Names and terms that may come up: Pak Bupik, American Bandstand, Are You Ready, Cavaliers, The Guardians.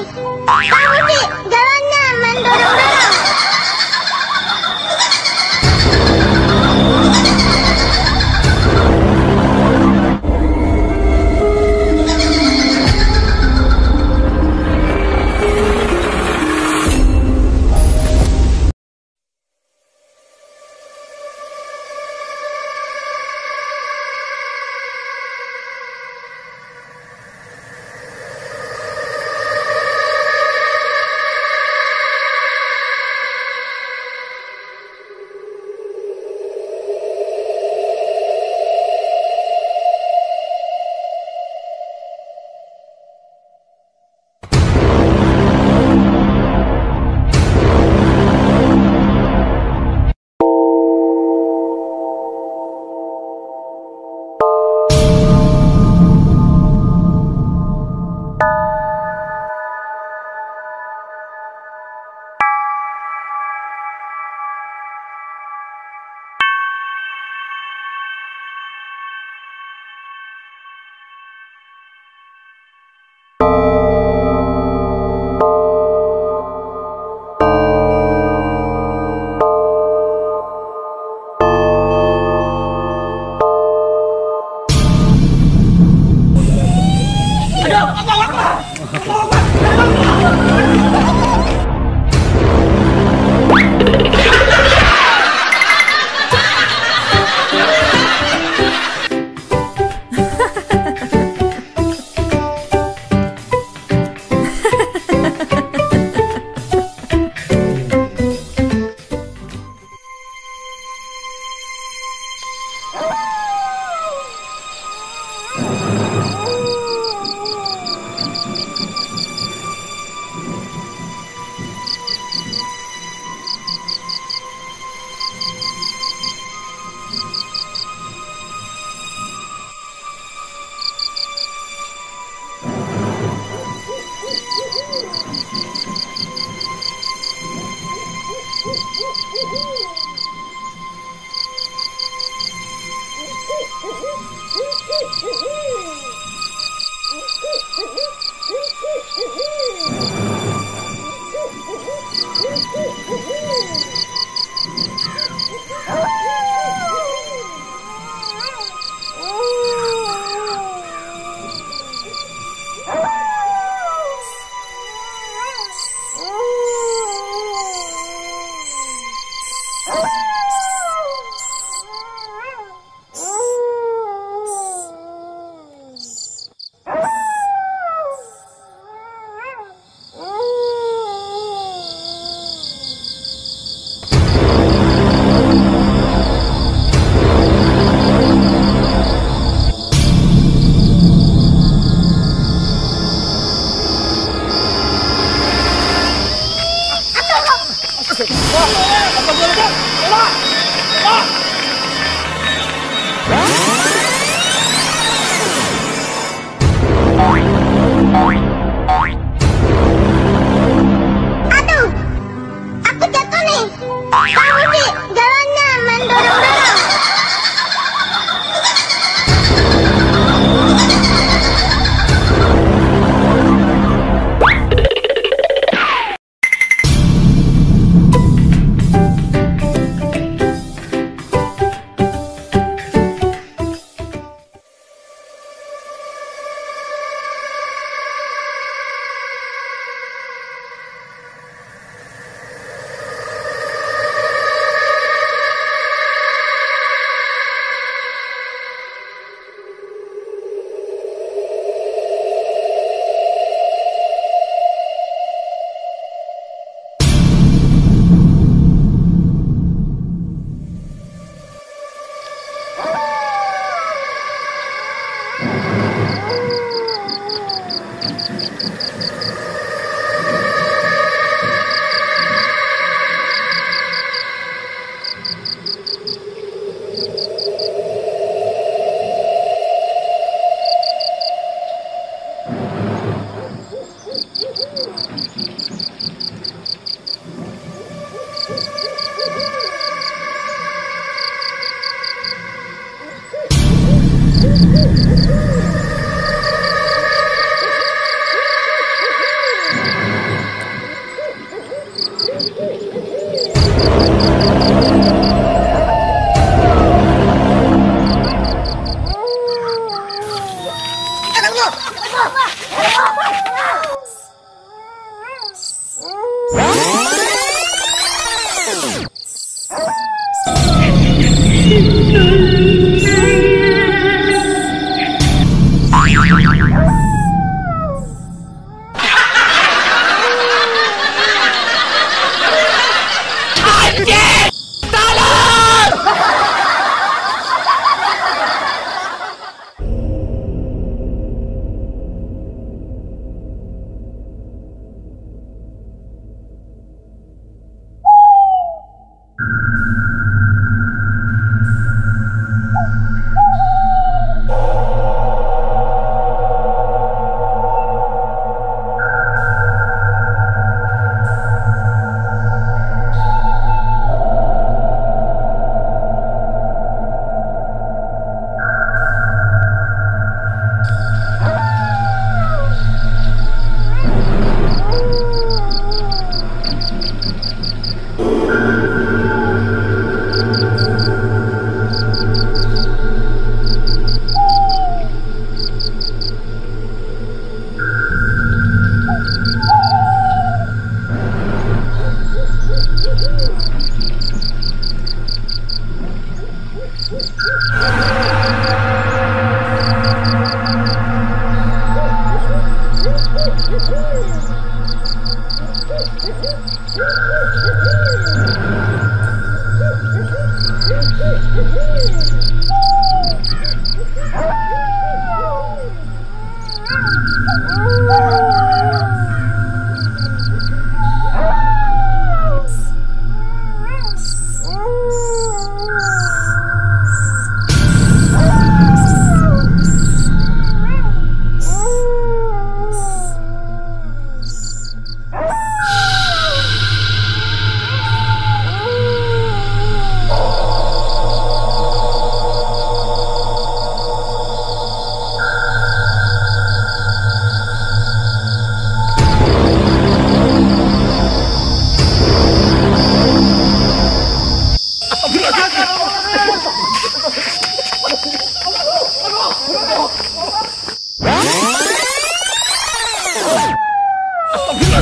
Pak Bupik, jalannya mendorong-dorong.